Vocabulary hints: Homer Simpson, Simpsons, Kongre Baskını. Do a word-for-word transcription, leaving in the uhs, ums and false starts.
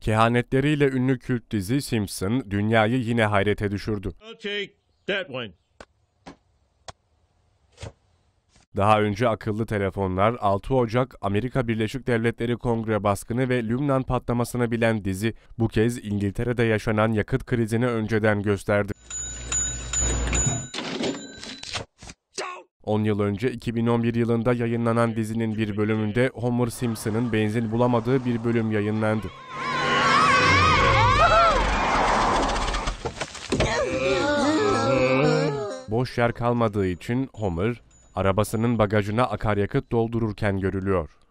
Kehanetleriyle ünlü kült dizi Simpson, dünyayı yine hayrete düşürdü. Daha önce akıllı telefonlar, altı Ocak, Amerika Birleşik Devletleri Kongre Baskını ve Lübnan patlamasını bilen dizi, bu kez İngiltere'de yaşanan yakıt krizini önceden gösterdi. on yıl önce iki bin on bir yılında yayınlanan dizinin bir bölümünde Homer Simpson'ın benzin bulamadığı bir bölüm yayınlandı. Boş yer kalmadığı için Homer, arabasının bagajına akaryakıt doldururken görülüyor.